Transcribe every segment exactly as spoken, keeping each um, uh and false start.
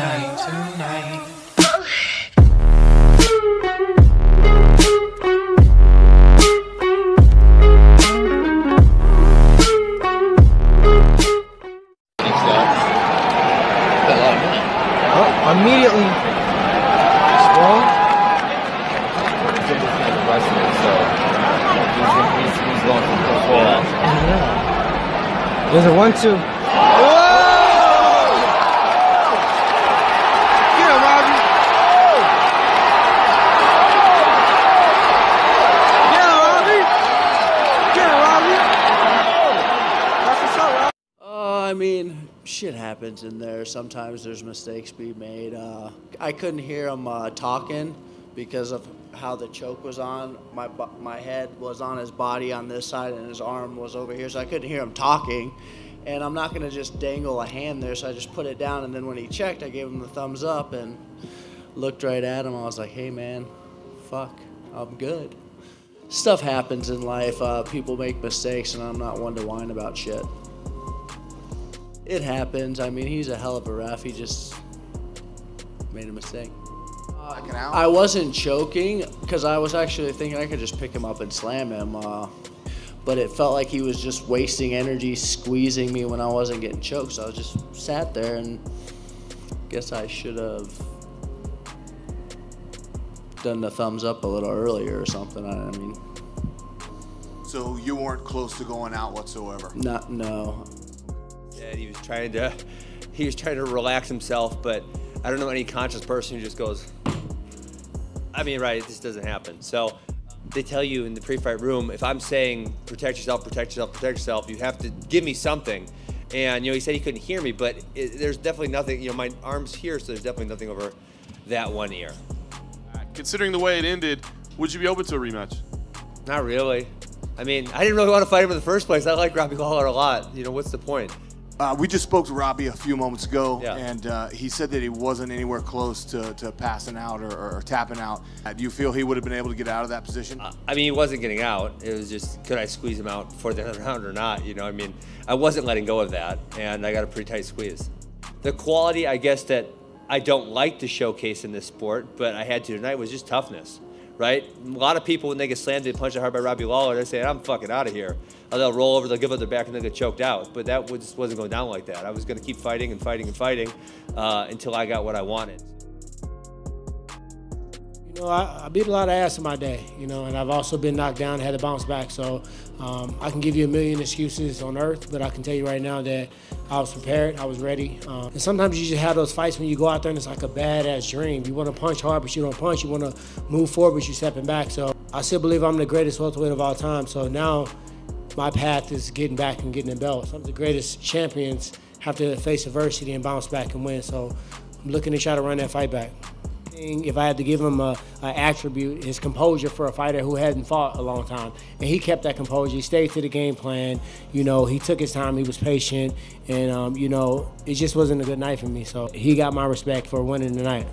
tonight, tonight. Oh, immediately. Strong. Yeah. There's a one, two. I mean, shit happens in there. Sometimes there's mistakes be made. Uh, I couldn't hear him uh, talking because of how the choke was on. My my head was on his body on this side and his arm was over here, so I couldn't hear him talking. And I'm not gonna just dangle a hand there, so I just put it down, and then when he checked, I gave him the thumbs up and looked right at him. I was like, hey man, fuck, I'm good. Stuff happens in life. Uh, people make mistakes, and I'm not one to whine about shit. It happens. I mean, he's a hell of a ref. He just made a mistake. Uh, I wasn't choking because I was actually thinking I could just pick him up and slam him. Uh, but it felt like he was just wasting energy squeezing me when I wasn't getting choked. So I was just sat there, and guess I should have done the thumbs up a little earlier or something. I mean. So you weren't close to going out whatsoever? Not, no. And he was trying to, he was trying to relax himself, but I don't know any conscious person who just goes, I mean, right, this doesn't happen. So they tell you in the pre-fight room, if I'm saying, protect yourself, protect yourself, protect yourself, you have to give me something. And, you know, he said he couldn't hear me, but it, there's definitely nothing, you know, my arm's here, so there's definitely nothing over that one ear. Considering the way it ended, would you be open to a rematch? Not really. I mean, I didn't really want to fight him in the first place. I like Robbie Lawler a lot. You know, what's the point? Uh, we just spoke to Robbie a few moments ago, yeah. and uh, he said that he wasn't anywhere close to, to passing out or, or tapping out. Uh, do you feel he would have been able to get out of that position? Uh, I mean, he wasn't getting out. It was just, could I squeeze him out for the other round or not? You know, I mean, I wasn't letting go of that, and I got a pretty tight squeeze. The quality, I guess, that I don't like to showcase in this sport, but I had to tonight was just toughness, right? A lot of people, when they get slammed and punched hard by Robbie Lawler, they're saying, I'm fucking out of here. Or they'll roll over, they'll give up their back, and they'll get choked out. But that just wasn't going down like that. I was going to keep fighting and fighting and fighting uh, until I got what I wanted. You know, I, I beat a lot of ass in my day, you know, and I've also been knocked down and had to bounce back. So um, I can give you a million excuses on earth, but I can tell you right now that I was prepared, I was ready. Um, and sometimes you just have those fights when you go out there and it's like a badass dream. You want to punch hard, but you don't punch. You want to move forward, but you're stepping back. So I still believe I'm the greatest welterweight of all time. So now my path is getting back and getting a belt. Some of the greatest champions have to face adversity and bounce back and win. So I'm looking to try to run that fight back. If I had to give him an attribute, his composure for a fighter who hadn't fought a long time. And he kept that composure. He stayed to the game plan. You know, he took his time. He was patient. And, um, you know, it just wasn't a good night for me. So he got my respect for winning tonight.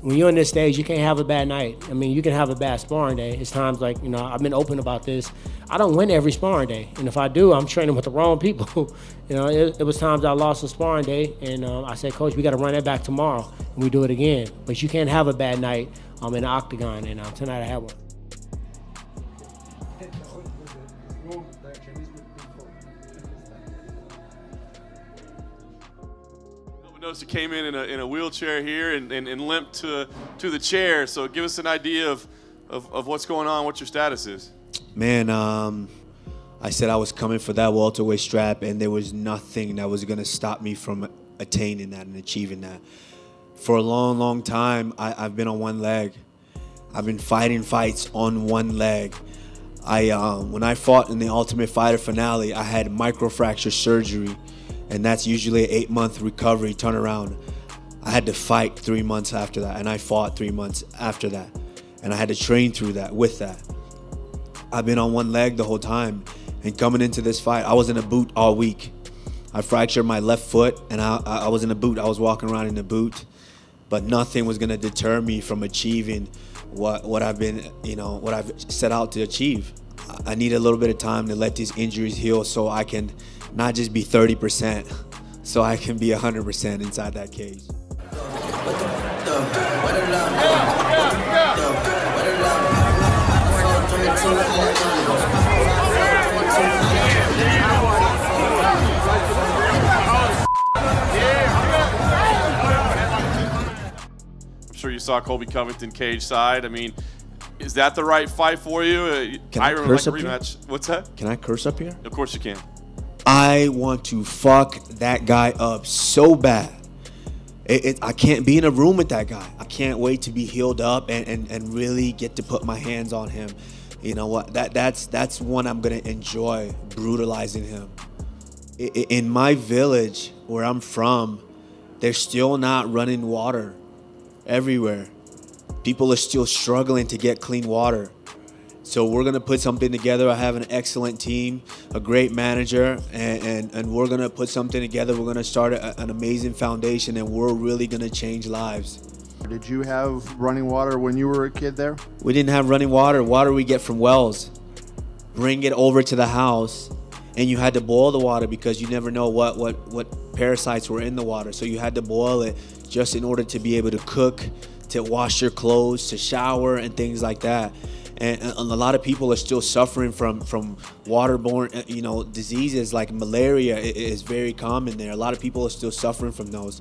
When you're in this stage, you can't have a bad night. I mean, you can have a bad sparring day. It's times like, you know, I've been open about this. I don't win every sparring day. And if I do, I'm training with the wrong people. You know, it, it was times I lost a sparring day. And um, I said, Coach, we got to run that back tomorrow. And we do it again. But you can't have a bad night um, in the octagon. And uh, tonight I had one. Noticed he came in in a, in a wheelchair here and, and, and limped to to the chair. So give us an idea of, of, of what's going on, what your status is. Man, um, I said I was coming for that welterweight strap, and there was nothing that was going to stop me from attaining that and achieving that. For a long, long time, I, I've been on one leg. I've been fighting fights on one leg. I um, when I fought in the Ultimate Fighter finale, I had microfracture surgery. And that's usually an eight-month recovery turnaround. I had to fight three months after that, and I fought three months after that. And I had to train through that, with that. I've been on one leg the whole time. And coming into this fight, I was in a boot all week. I fractured my left foot, and I, I was in a boot. I was walking around in a boot. But nothing was gonna deter me from achieving what, what I've been, you know, what I've set out to achieve. I need a little bit of time to let these injuries heal so I can not just be thirty percent, so I can be one hundred percent inside that cage. I'm sure you saw Colby Covington cage side. I mean, is that the right fight for you? Can I, I curse like up rematch. Here? What's that? Can I curse up here? Of course you can. I want to fuck that guy up so bad. It, it, I can't be in a room with that guy. I can't wait to be healed up and, and, and really get to put my hands on him. You know what? That that's that's one I'm gonna enjoy, brutalizing him. I, I, in my village where I'm from, they're still not running water everywhere. People are still struggling to get clean water. So we're gonna put something together. I have an excellent team, a great manager, and, and, and we're gonna put something together. We're gonna start a, an amazing foundation, and we're really gonna change lives. Did you have running water when you were a kid there? We didn't have running water. Water we get from wells. Bring it over to the house, and you had to boil the water because you never know what, what, what parasites were in the water. So you had to boil it just in order to be able to cook, to wash your clothes, to shower, and things like that. And a lot of people are still suffering from from waterborne, you know, diseases like malaria is very common there. A lot of people are still suffering from those,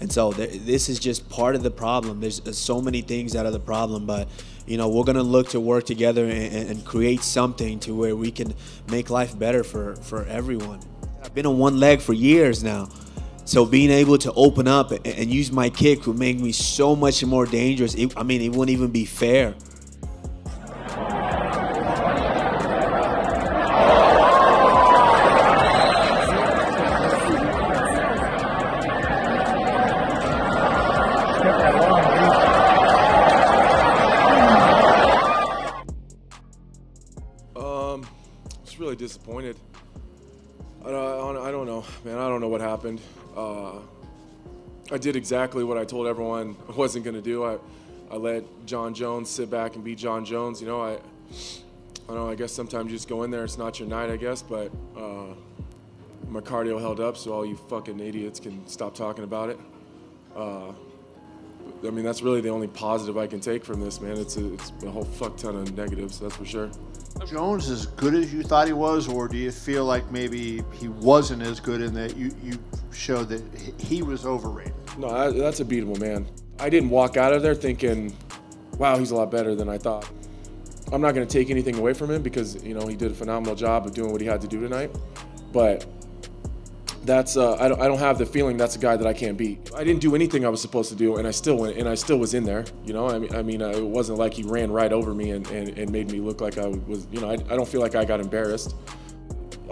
and so this is just part of the problem. There's so many things that are the problem, but you know, we're gonna look to work together and, and create something to where we can make life better for for everyone. I've been on one leg for years now. So being able to open up and use my kick would make me so much more dangerous. It, I mean, it wouldn't even be fair. Um, just really disappointed. I don't, I don't know, man. I don't know what happened. Uh, I did exactly what I told everyone I wasn't going to do. I, I let John Jones sit back and be John Jones. You know, I, I don't know, I guess sometimes you just go in there. It's not your night, I guess, but uh, my cardio held up, so all you fucking idiots can stop talking about it. Uh, I mean, that's really the only positive I can take from this, man. It's a, it's a whole fuck ton of negatives, that's for sure. Jones as good as you thought he was, or do you feel like maybe he wasn't as good and that you, you showed that he was overrated? No, I, that's a beatable man. I didn't walk out of there thinking, wow, he's a lot better than I thought. I'm not going to take anything away from him because, you know, he did a phenomenal job of doing what he had to do tonight. But that's uh, I, don't, I don't have the feeling that's a guy that I can't beat. I didn't do anything I was supposed to do, and I still went, and I still was in there. You know, I mean, I mean, uh, it wasn't like he ran right over me and, and, and made me look like I was. You know, I, I don't feel like I got embarrassed.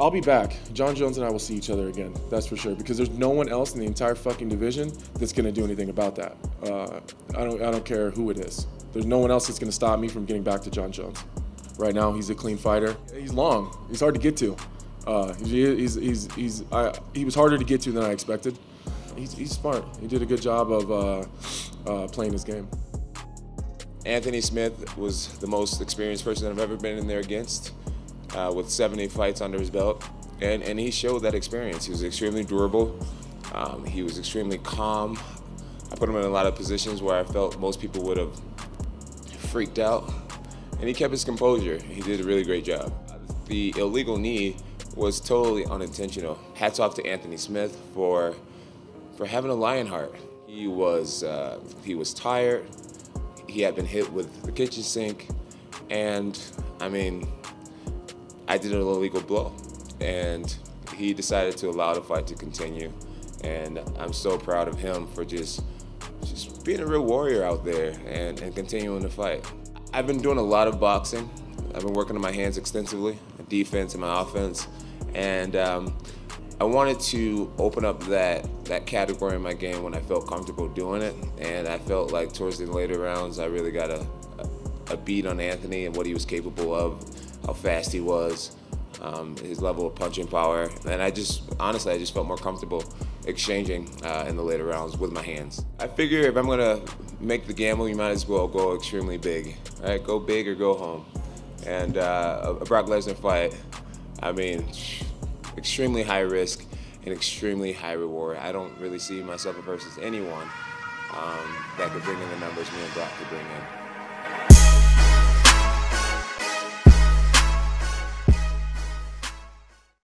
I'll be back. John Jones and I will see each other again. That's for sure. Because there's no one else in the entire fucking division that's gonna do anything about that. Uh, I don't I don't care who it is. There's no one else that's gonna stop me from getting back to John Jones. Right now, he's a clean fighter. He's long. He's hard to get to. Uh, he's, he's, he's, he's, I, he was harder to get to than I expected. He's, he's smart. He did a good job of uh, uh, playing his game. Anthony Smith was the most experienced person I've ever been in there against, uh, with seventy fights under his belt, and, and he showed that experience. He was extremely durable. Um, he was extremely calm. I put him in a lot of positions where I felt most people would have freaked out, and he kept his composure. He did a really great job. The illegal knee was totally unintentional. Hats off to Anthony Smith for for having a lion heart. He was uh, he was tired. He had been hit with the kitchen sink, and I mean, I did an illegal blow, and he decided to allow the fight to continue. And I'm so proud of him for just just being a real warrior out there and, and continuing to fight. I've been doing a lot of boxing. I've been working on my hands extensively, my defense and my offense. And um, I wanted to open up that, that category in my game when I felt comfortable doing it. And I felt like towards the later rounds, I really got a, a beat on Anthony and what he was capable of, how fast he was, um, his level of punching power. And I just, honestly, I just felt more comfortable exchanging uh, in the later rounds with my hands. I figure if I'm gonna make the gamble, you might as well go extremely big. All right, go big or go home. And uh, a Brock Lesnar fight, I mean, extremely high risk and extremely high reward. I don't really see myself versus anyone um, that could bring in the numbers me and Brock could bring in.